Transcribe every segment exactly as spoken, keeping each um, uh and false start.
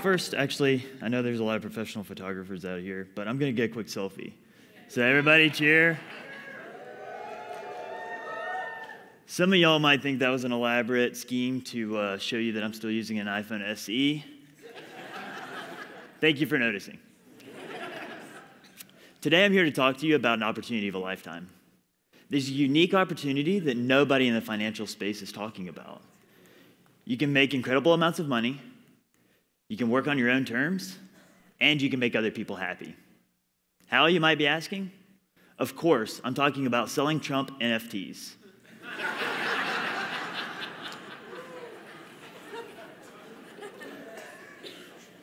first, actually, I know there's a lot of professional photographers out here, but I'm going to get a quick selfie. So everybody cheer. Some of y'all might think that was an elaborate scheme to uh, show you that I'm still using an iPhone S E. Thank you for noticing. Today I'm here to talk to you about an opportunity of a lifetime. There's a unique opportunity that nobody in the financial space is talking about. You can make incredible amounts of money, you can work on your own terms, and you can make other people happy. How, you might be asking? Of course, I'm talking about selling Trump N F Ts.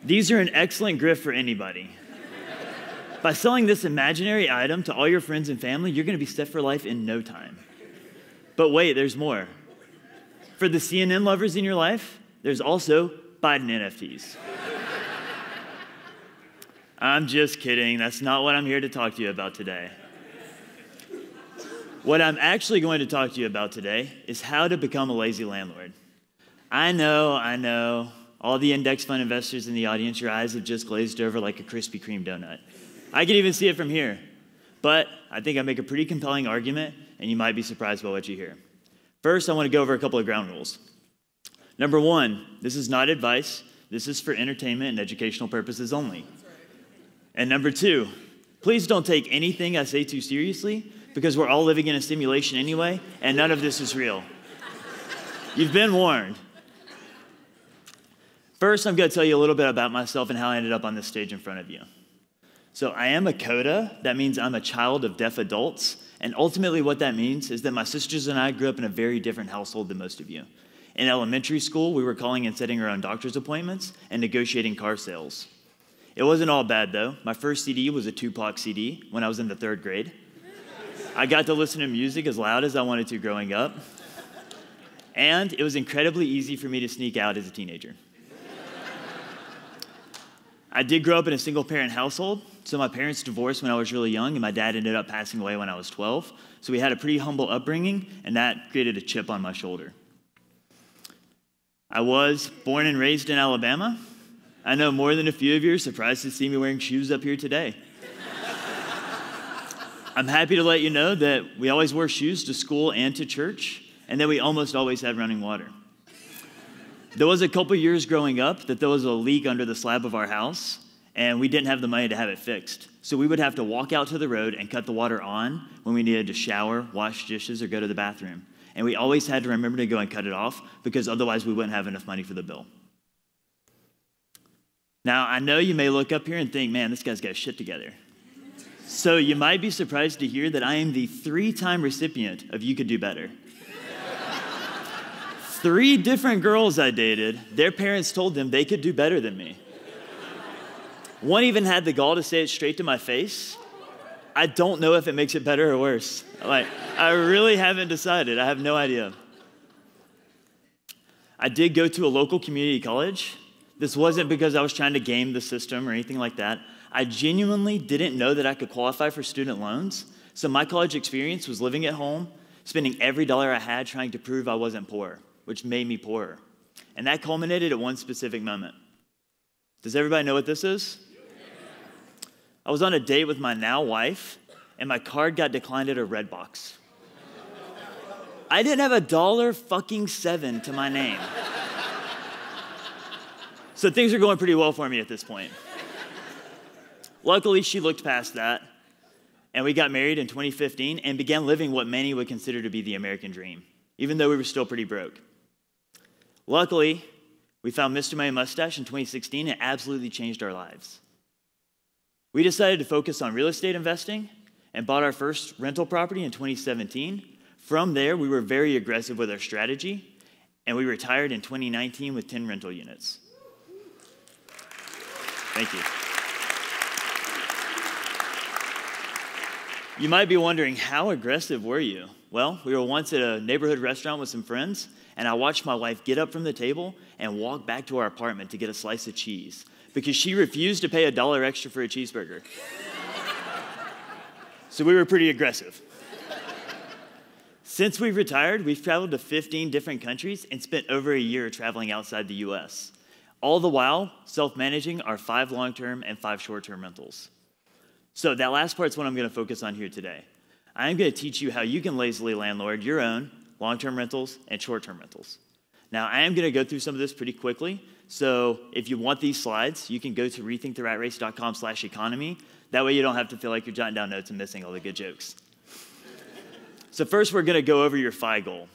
These are an excellent gift for anybody. By selling this imaginary item to all your friends and family, you're going to be set for life in no time. But wait, there's more. For the C N N lovers in your life, there's also Biden N F Ts. I'm just kidding. That's not what I'm here to talk to you about today. What I'm actually going to talk to you about today is how to become a lazy landlord. I know, I know, all the index fund investors in the audience, your eyes have just glazed over like a Krispy Kreme donut. I can even see it from here. But I think I make a pretty compelling argument, and you might be surprised by what you hear. First, I want to go over a couple of ground rules. Number one, this is not advice. This is for entertainment and educational purposes only. And number two, please don't take anything I say too seriously, because we're all living in a simulation anyway, and none of this is real. You've been warned. First, I'm going to tell you a little bit about myself and how I ended up on this stage in front of you. So I am a CODA. That means I'm a child of deaf adults. And ultimately what that means is that my sisters and I grew up in a very different household than most of you. In elementary school, we were calling and setting our own doctor's appointments and negotiating car sales. It wasn't all bad, though. My first C D was a Tupac C D when I was in the third grade. I got to listen to music as loud as I wanted to growing up. And it was incredibly easy for me to sneak out as a teenager. I did grow up in a single-parent household, so my parents divorced when I was really young, and my dad ended up passing away when I was twelve. So we had a pretty humble upbringing, and that created a chip on my shoulder. I was born and raised in Alabama. I know more than a few of you are surprised to see me wearing shoes up here today. I'm happy to let you know that we always wear shoes to school and to church, and that we almost always have running water. There was a couple years growing up that there was a leak under the slab of our house, and we didn't have the money to have it fixed. So we would have to walk out to the road and cut the water on when we needed to shower, wash dishes, or go to the bathroom. And we always had to remember to go and cut it off, because otherwise we wouldn't have enough money for the bill. Now, I know you may look up here and think, man, this guy's got shit together. So you might be surprised to hear that I am the three-time recipient of You Could Do Better. Three different girls I dated, their parents told them they could do better than me. One even had the gall to say it straight to my face. I don't know if it makes it better or worse. Like, I really haven't decided. I have no idea. I did go to a local community college. This wasn't because I was trying to game the system or anything like that. I genuinely didn't know that I could qualify for student loans. So my college experience was living at home, spending every dollar I had trying to prove I wasn't poor, which made me poorer. And that culminated at one specific moment. Does everybody know what this is? I was on a date with my now wife, and my card got declined at a Redbox. I didn't have a dollar fucking seven to my name. So things are going pretty well for me at this point. Luckily, she looked past that, and we got married in twenty fifteen and began living what many would consider to be the American dream, even though we were still pretty broke. Luckily, we found Mister Money Mustache in twenty sixteen, and it absolutely changed our lives. We decided to focus on real estate investing and bought our first rental property in twenty seventeen. From there, we were very aggressive with our strategy, and we retired in twenty nineteen with ten rental units. Thank you. You might be wondering, how aggressive were you? Well, we were once at a neighborhood restaurant with some friends, and I watched my wife get up from the table and walk back to our apartment to get a slice of cheese, because she refused to pay a dollar extra for a cheeseburger. So we were pretty aggressive. Since we've retired, we've traveled to fifteen different countries and spent over a year traveling outside the U S all the while self-managing our five long-term and five short-term rentals. So that last part's what I'm gonna focus on here today. I'm gonna teach you how you can lazily landlord your own long-term rentals and short-term rentals. Now, I am gonna go through some of this pretty quickly, so if you want these slides, you can go to rethink the rat race dot com slash economy. That way you don't have to feel like you're jotting down notes and missing all the good jokes. So first, we're gonna go over your F I goal.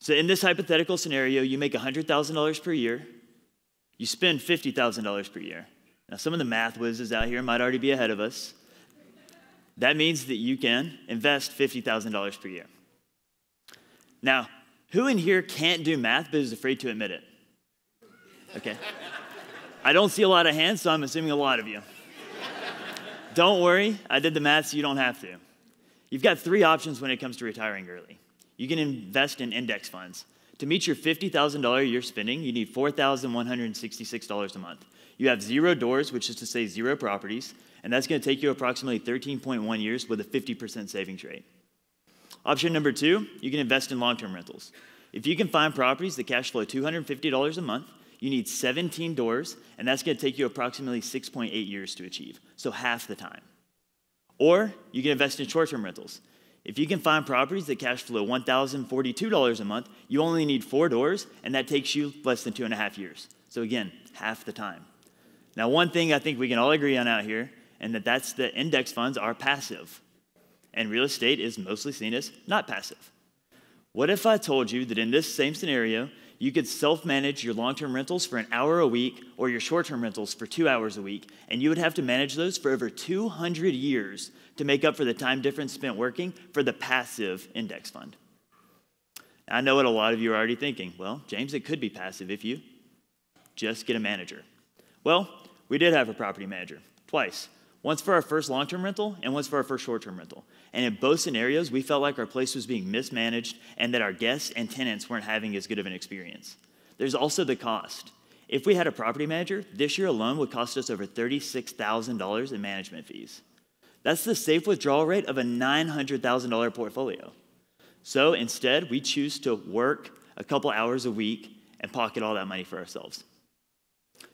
So in this hypothetical scenario, you make one hundred thousand dollars per year, you spend fifty thousand dollars per year. Now, some of the math whizzes out here might already be ahead of us. That means that you can invest fifty thousand dollars per year. Now, who in here can't do math but is afraid to admit it? Okay. I don't see a lot of hands, so I'm assuming a lot of you. Don't worry, I did the math so you don't have to. You've got three options when it comes to retiring early. You can invest in index funds. To meet your fifty thousand dollars a year spending, you need four thousand one hundred sixty-six dollars a month. You have zero doors, which is to say zero properties, and that's gonna take you approximately thirteen point one years with a fifty percent savings rate. Option number two, you can invest in long-term rentals. If you can find properties that cash flow two hundred fifty dollars a month, you need seventeen doors, and that's gonna take you approximately six point eight years to achieve, so half the time. Or you can invest in short-term rentals. If you can find properties that cash flow one thousand forty-two dollars a month, you only need four doors, and that takes you less than two and a half years. So again, half the time. Now, one thing I think we can all agree on out here, and that that's that index funds are passive, and real estate is mostly seen as not passive. What if I told you that in this same scenario, you could self-manage your long-term rentals for an hour a week or your short-term rentals for two hours a week, and you would have to manage those for over two hundred years to make up for the time difference spent working for the passive index fund? I know what a lot of you are already thinking. Well, James, it could be passive if you just get a manager. Well, we did have a property manager, twice. Once for our first long-term rental and once for our first short-term rental. And in both scenarios, we felt like our place was being mismanaged and that our guests and tenants weren't having as good of an experience. There's also the cost. If we had a property manager, this year alone would cost us over thirty-six thousand dollars in management fees. That's the safe withdrawal rate of a nine hundred thousand dollar portfolio. So instead, we choose to work a couple hours a week and pocket all that money for ourselves.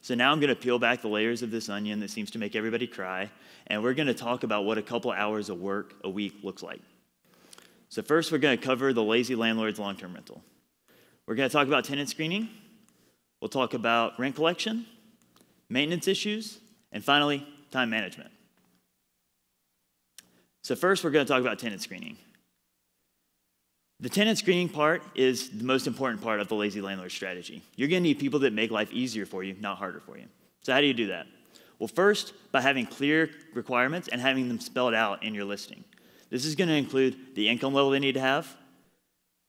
So now I'm gonna peel back the layers of this onion that seems to make everybody cry, and we're gonna talk about what a couple hours of work a week looks like. So first, we're gonna cover the lazy landlord's long-term rental. We're gonna talk about tenant screening, we'll talk about rent collection, maintenance issues, and finally, time management. So first, we're gonna talk about tenant screening. The tenant screening part is the most important part of the lazy landlord strategy. You're gonna need people that make life easier for you, not harder for you. So how do you do that? Well, first, by having clear requirements and having them spelled out in your listing. This is gonna include the income level they need to have,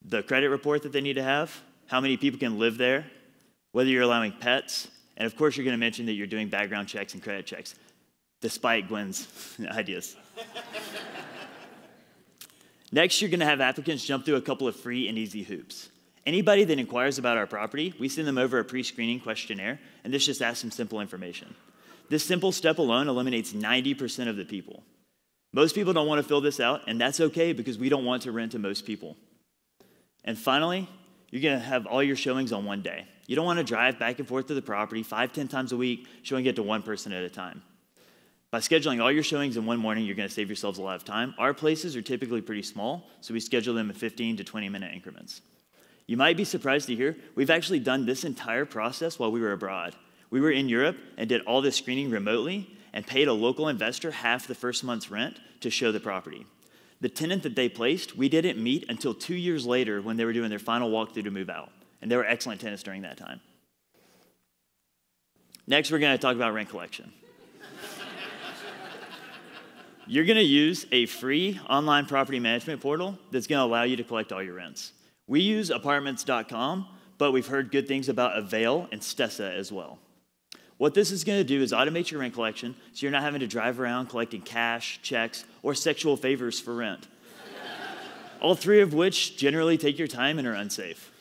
the credit report that they need to have, how many people can live there, whether you're allowing pets, and of course, you're gonna mention that you're doing background checks and credit checks, despite Gwen's ideas. Next, you're gonna have applicants jump through a couple of free and easy hoops. Anybody that inquires about our property, we send them over a pre-screening questionnaire, and this just asks some simple information. This simple step alone eliminates ninety percent of the people. Most people don't wanna fill this out, and that's okay because we don't want to rent to most people. And finally, you're gonna have all your showings on one day. You don't wanna drive back and forth to the property five, ten times a week, showing it to one person at a time. By scheduling all your showings in one morning, you're gonna save yourselves a lot of time. Our places are typically pretty small, so we schedule them in fifteen to twenty minute increments. You might be surprised to hear, we've actually done this entire process while we were abroad. We were in Europe and did all this screening remotely and paid a local investor half the first month's rent to show the property. The tenant that they placed, we didn't meet until two years later when they were doing their final walkthrough to move out. And they were excellent tenants during that time. Next, we're gonna talk about rent collection. You're gonna use a free online property management portal that's gonna allow you to collect all your rents. We use apartments dot com, but we've heard good things about Avail and Stessa as well. What this is gonna do is automate your rent collection so you're not having to drive around collecting cash, checks, or sexual favors for rent. All three of which generally take your time and are unsafe.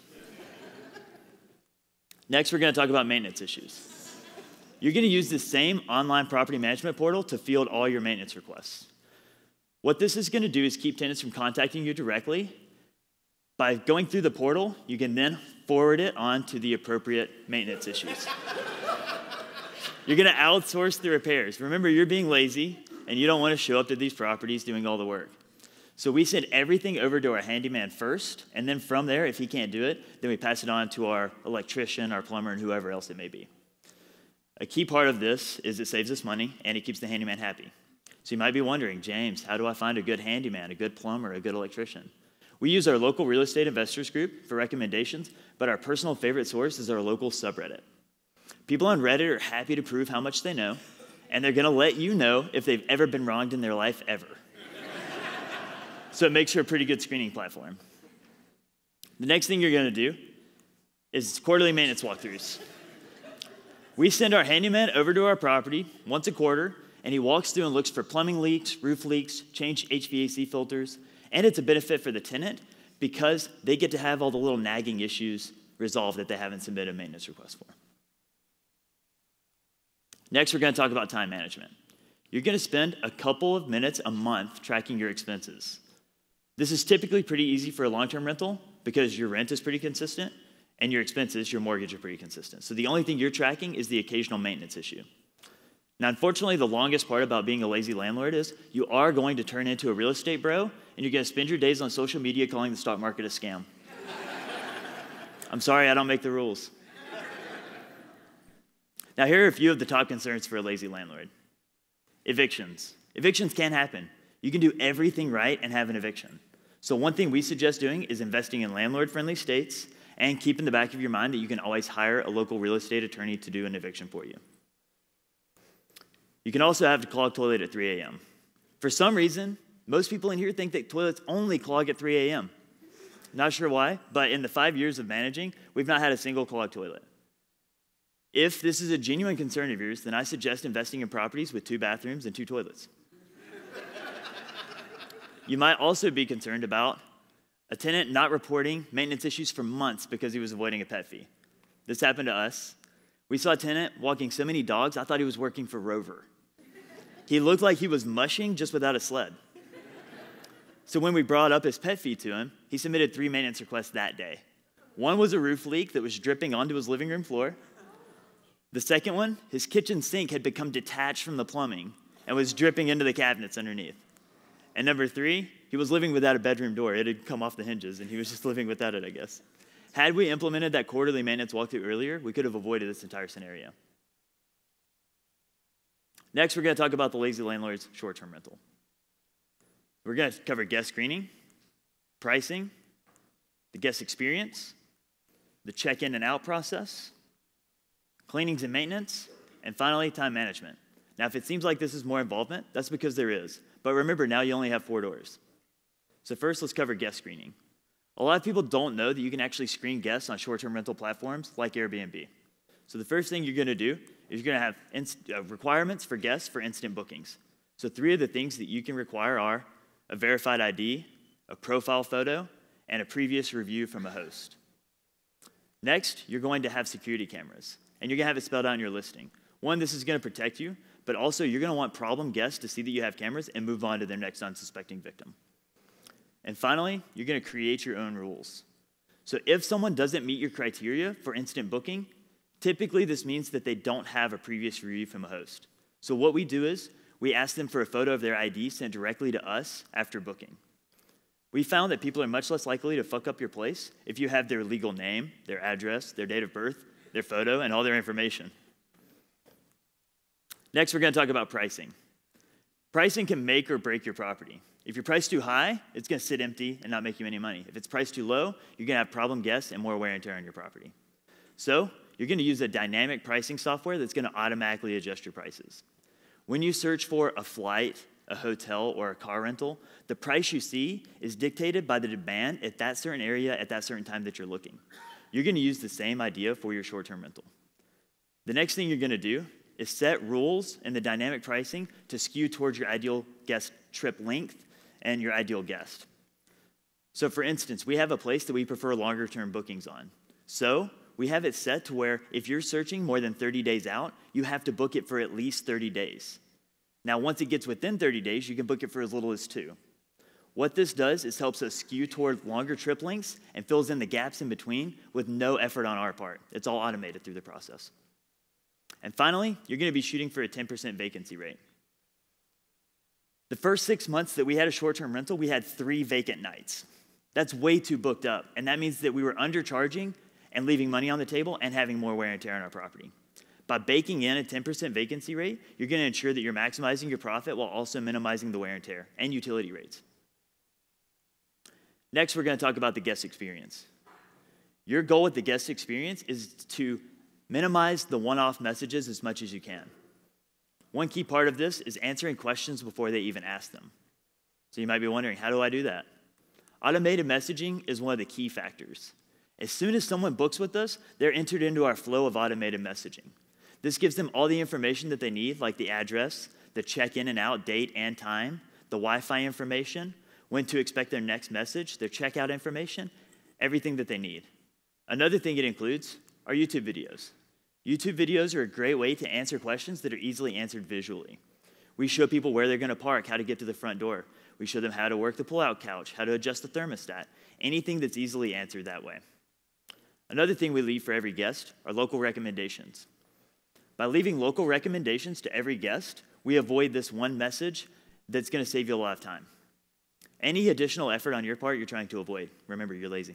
Next, we're gonna talk about maintenance issues. You're gonna use the same online property management portal to field all your maintenance requests. What this is gonna do is keep tenants from contacting you directly, By going through the portal, you can then forward it on to the appropriate maintenance issues. You're gonna outsource the repairs. Remember, you're being lazy and you don't wanna show up to these properties doing all the work. So we send everything over to our handyman first, and then from there, if he can't do it, then we pass it on to our electrician, our plumber, and whoever else it may be. A key part of this is it saves us money and it keeps the handyman happy. So you might be wondering, James, how do I find a good handyman, a good plumber, a good electrician? We use our local real estate investors group for recommendations, but our personal favorite source is our local subreddit. People on Reddit are happy to prove how much they know, and they're gonna let you know if they've ever been wronged in their life ever. So it makes for a pretty good screening platform. The next thing you're gonna do is quarterly maintenance walkthroughs. We send our handyman over to our property once a quarter, and he walks through and looks for plumbing leaks, roof leaks, change H V A C filters, and it's a benefit for the tenant because they get to have all the little nagging issues resolved that they haven't submitted a maintenance request for. Next, we're gonna talk about time management. You're gonna spend a couple of minutes a month tracking your expenses. This is typically pretty easy for a long-term rental because your rent is pretty consistent and your expenses, your mortgage, are pretty consistent. So the only thing you're tracking is the occasional maintenance issue. Now, unfortunately, the longest part about being a lazy landlord is you are going to turn into a real estate bro, and you're gonna spend your days on social media calling the stock market a scam. I'm sorry, I don't make the rules. Now, here are a few of the top concerns for a lazy landlord. Evictions. Evictions can happen. You can do everything right and have an eviction. So one thing we suggest doing is investing in landlord-friendly states and keep in the back of your mind that you can always hire a local real estate attorney to do an eviction for you. You can also have to clog toilet at three A M For some reason, most people in here think that toilets only clog at three A M Not sure why, but in the five years of managing, we've not had a single clogged toilet. If this is a genuine concern of yours, then I suggest investing in properties with two bathrooms and two toilets. You might also be concerned about a tenant not reporting maintenance issues for months because he was avoiding a pet fee. This happened to us. We saw a tenant walking so many dogs, I thought he was working for Rover. He looked like he was mushing just without a sled. So when we brought up his pet fee to him, he submitted three maintenance requests that day. One was a roof leak that was dripping onto his living room floor. The second one, his kitchen sink had become detached from the plumbing and was dripping into the cabinets underneath. And number three, he was living without a bedroom door. It had come off the hinges, and he was just living without it, I guess. Had we implemented that quarterly maintenance walkthrough earlier, we could have avoided this entire scenario. Next, we're gonna talk about the lazy landlord's short-term rental. We're gonna cover guest screening, pricing, the guest experience, the check-in and out process, cleanings and maintenance, and finally, time management. Now, if it seems like this is more involvement, that's because there is. But remember, now you only have four doors. So first, let's cover guest screening. A lot of people don't know that you can actually screen guests on short-term rental platforms like Airbnb. So the first thing you're gonna do is you're gonna have requirements for guests for instant bookings. So three of the things that you can require are a verified I D, a profile photo, and a previous review from a host. Next, you're going to have security cameras. And you're gonna have it spelled out in your listing. One, this is gonna protect you, but also you're gonna want problem guests to see that you have cameras and move on to their next unsuspecting victim. And finally, you're gonna create your own rules. So if someone doesn't meet your criteria for instant booking, typically this means that they don't have a previous review from a host. So what we do is we ask them for a photo of their I D sent directly to us after booking. We found that people are much less likely to fuck up your place if you have their legal name, their address, their date of birth, their photo, and all their information. Next, we're gonna talk about pricing. Pricing can make or break your property. If you're priced too high, it's gonna sit empty and not make you any money. If it's priced too low, you're gonna have problem guests and more wear and tear on your property. So, you're gonna use a dynamic pricing software that's gonna automatically adjust your prices. When you search for a flight, a hotel, or a car rental, the price you see is dictated by the demand at that certain area at that certain time that you're looking. You're gonna use the same idea for your short-term rental. The next thing you're gonna do is set rules in the dynamic pricing to skew towards your ideal guest trip length and your ideal guest. So for instance, we have a place that we prefer longer-term bookings on. So we have it set to where if you're searching more than thirty days out, you have to book it for at least thirty days. Now, once it gets within thirty days, you can book it for as little as two. What this does is helps us skew toward longer trip lengths and fills in the gaps in between with no effort on our part. It's all automated through the process. And finally, you're going to be shooting for a ten percent vacancy rate. The first six months that we had a short-term rental, we had three vacant nights. That's way too booked up, and that means that we were undercharging and leaving money on the table and having more wear and tear on our property. By baking in a ten percent vacancy rate, you're going to ensure that you're maximizing your profit while also minimizing the wear and tear and utility rates. Next, we're going to talk about the guest experience. Your goal with the guest experience is to minimize the one-off messages as much as you can. One key part of this is answering questions before they even ask them. So you might be wondering, how do I do that? Automated messaging is one of the key factors. As soon as someone books with us, they're entered into our flow of automated messaging. This gives them all the information that they need, like the address, the check-in and out date and time, the Wi-Fi information, when to expect their next message, their checkout information, everything that they need. Another thing it includes are YouTube videos. YouTube videos are a great way to answer questions that are easily answered visually. We show people where they're going to park, how to get to the front door. We show them how to work the pull-out couch, how to adjust the thermostat, anything that's easily answered that way. Another thing we leave for every guest are local recommendations. By leaving local recommendations to every guest, we avoid this one message that's going to save you a lot of time. Any additional effort on your part, you're trying to avoid. Remember, you're lazy.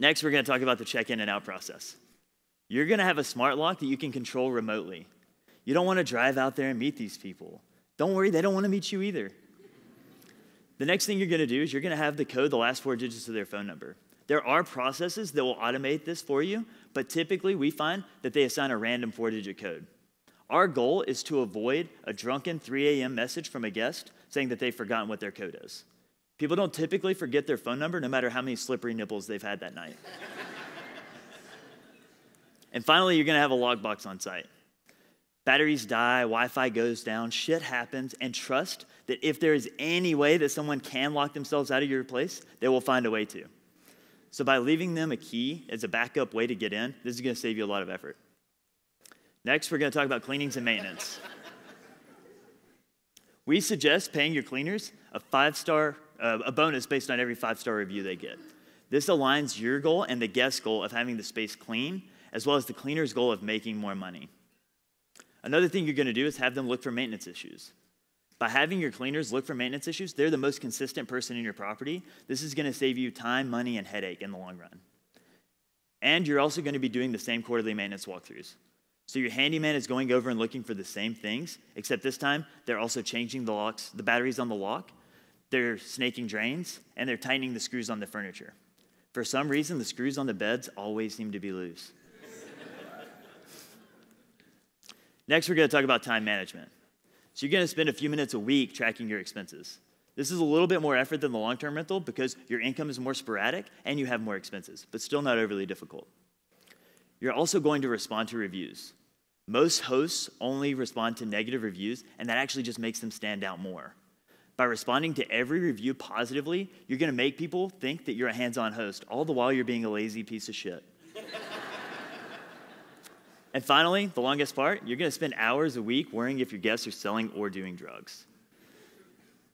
Next, we're going to talk about the check-in and out process. You're going to have a smart lock that you can control remotely. You don't want to drive out there and meet these people. Don't worry, they don't want to meet you either. The next thing you're going to do is you're going to have the code, the last four digits of their phone number. There are processes that will automate this for you, but typically we find that they assign a random four-digit code. Our goal is to avoid a drunken three A M message from a guest saying that they've forgotten what their code is. People don't typically forget their phone number, no matter how many slippery nipples they've had that night. And finally, you're going to have a log box on site. Batteries die, Wi-Fi goes down, shit happens, and trust that if there is any way that someone can lock themselves out of your place, they will find a way to. So by leaving them a key as a backup way to get in, this is going to save you a lot of effort. Next, we're going to talk about cleanings and maintenance. We suggest paying your cleaners a five-star, uh, a bonus based on every five-star review they get. This aligns your goal and the guest's goal of having the space clean, as well as the cleaner's goal of making more money. Another thing you're going to do is have them look for maintenance issues. By having your cleaners look for maintenance issues, they're the most consistent person in your property. This is going to save you time, money, and headache in the long run. And you're also going to be doing the same quarterly maintenance walkthroughs. So your handyman is going over and looking for the same things, except this time they're also changing the locks, the batteries on the lock, they're snaking drains, and they're tightening the screws on the furniture. For some reason, the screws on the beds always seem to be loose. Next, we're going to talk about time management. So you're going to spend a few minutes a week tracking your expenses. This is a little bit more effort than the long-term rental because your income is more sporadic and you have more expenses, but still not overly difficult. You're also going to respond to reviews. Most hosts only respond to negative reviews, and that actually just makes them stand out more. By responding to every review positively, you're going to make people think that you're a hands-on host, all the while you're being a lazy piece of shit. And finally, the longest part, you're going to spend hours a week worrying if your guests are selling or doing drugs.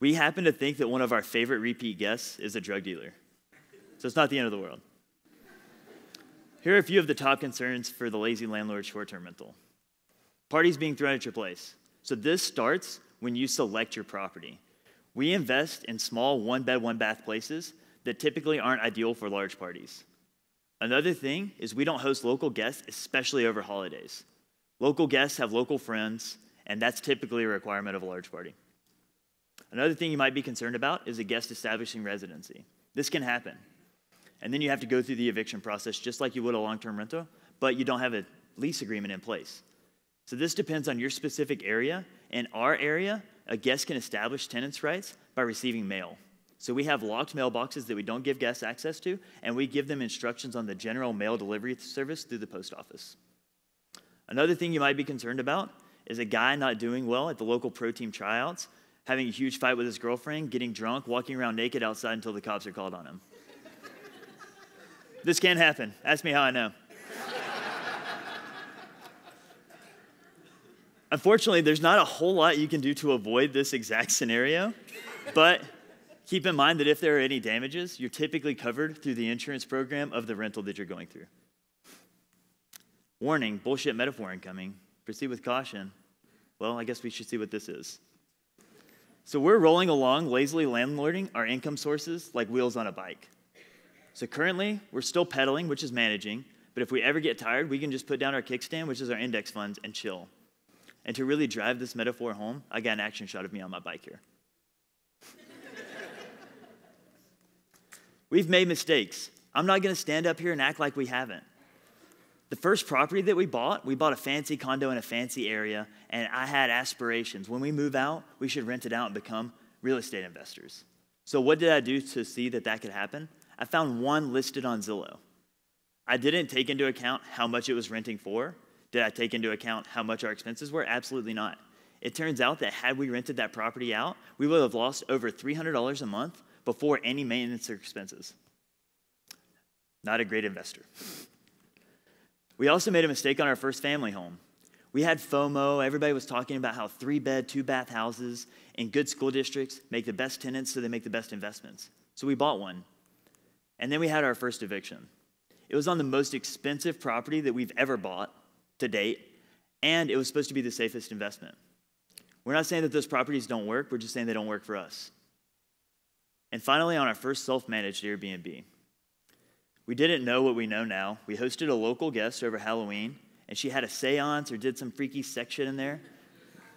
We happen to think that one of our favorite repeat guests is a drug dealer. So it's not the end of the world. Here are a few of the top concerns for the lazy landlord short-term rental. Parties being thrown at your place. So this starts when you select your property. We invest in small one-bed, one-bath places that typically aren't ideal for large parties. Another thing is we don't host local guests, especially over holidays. Local guests have local friends, and that's typically a requirement of a large party. Another thing you might be concerned about is a guest establishing residency. This can happen. And then you have to go through the eviction process just like you would a long-term rental, but you don't have a lease agreement in place. So this depends on your specific area. In our area, a guest can establish tenants' rights by receiving mail. So we have locked mailboxes that we don't give guests access to, and we give them instructions on the general mail delivery service through the post office. Another thing you might be concerned about is a guy not doing well at the local pro team tryouts, having a huge fight with his girlfriend, getting drunk, walking around naked outside until the cops are called on him. This can happen. Ask me how I know. Unfortunately, there's not a whole lot you can do to avoid this exact scenario. But keep in mind that if there are any damages, you're typically covered through the insurance program of the rental that you're going through. Warning, bullshit metaphor incoming. Proceed with caution. Well, I guess we should see what this is. So we're rolling along, lazily landlording our income sources like wheels on a bike. So currently, we're still pedaling, which is managing, but if we ever get tired, we can just put down our kickstand, which is our index funds, and chill. And to really drive this metaphor home, I got an action shot of me on my bike here. We've made mistakes. I'm not gonna stand up here and act like we haven't. The first property that we bought, we bought a fancy condo in a fancy area, and I had aspirations. When we move out, we should rent it out and become real estate investors. So what did I do to see that that could happen? I found one listed on Zillow. I didn't take into account how much it was renting for. Did I take into account how much our expenses were? Absolutely not. It turns out that had we rented that property out, we would have lost over three hundred dollars a month before any maintenance or expenses. Not a great investor. We also made a mistake on our first family home. We had FOMO. Everybody was talking about how three-bed, two-bath houses in good school districts make the best tenants, so they make the best investments. So we bought one. And then we had our first eviction. It was on the most expensive property that we've ever bought to date, and it was supposed to be the safest investment. We're not saying that those properties don't work. We're just saying they don't work for us. And finally, on our first self-managed Airbnb. We didn't know what we know now. We hosted a local guest over Halloween, and she had a seance or did some freaky sex shit in there.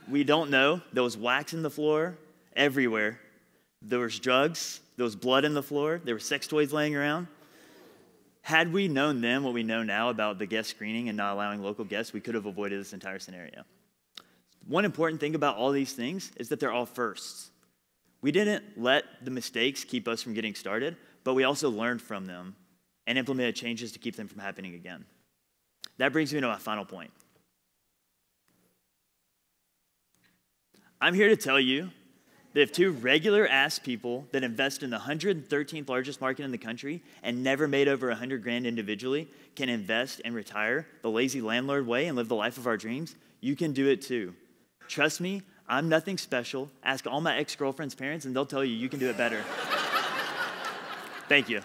We don't know. There was wax in the floor everywhere. There was drugs. There was blood in the floor. There were sex toys laying around. Had we known then what we know now about the guest screening and not allowing local guests, we could have avoided this entire scenario. One important thing about all these things is that they're all firsts. We didn't let the mistakes keep us from getting started, but we also learned from them and implemented changes to keep them from happening again. That brings me to my final point. I'm here to tell you that if two regular-ass people that invest in the one hundred thirteenth largest market in the country and never made over one hundred grand individually can invest and retire the lazy landlord way and live the life of our dreams, you can do it too. Trust me, I'm nothing special. Ask all my ex-girlfriend's parents, and they'll tell you you can do it better. Thank you.